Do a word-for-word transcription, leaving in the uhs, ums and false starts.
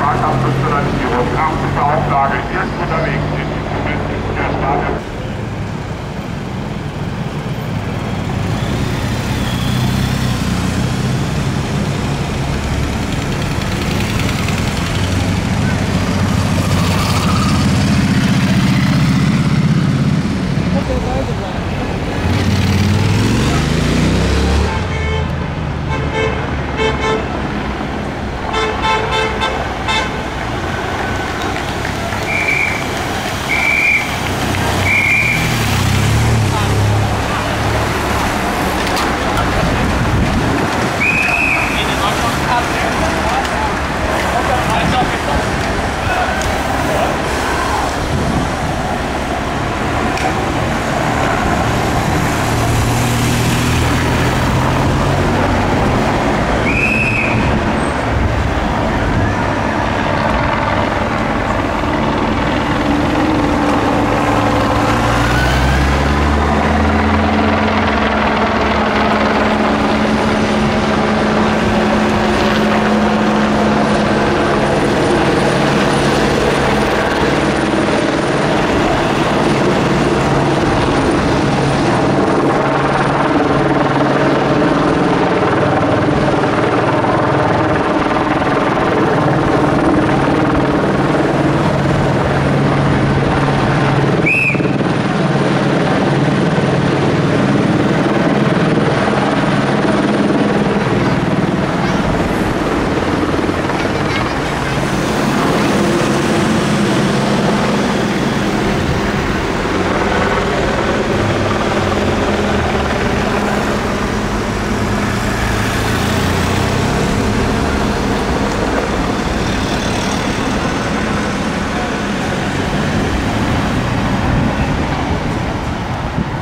Fahrkraft fünfhundertvier. Achte Auflage ist unterwegs in die Zukunft der Stadt.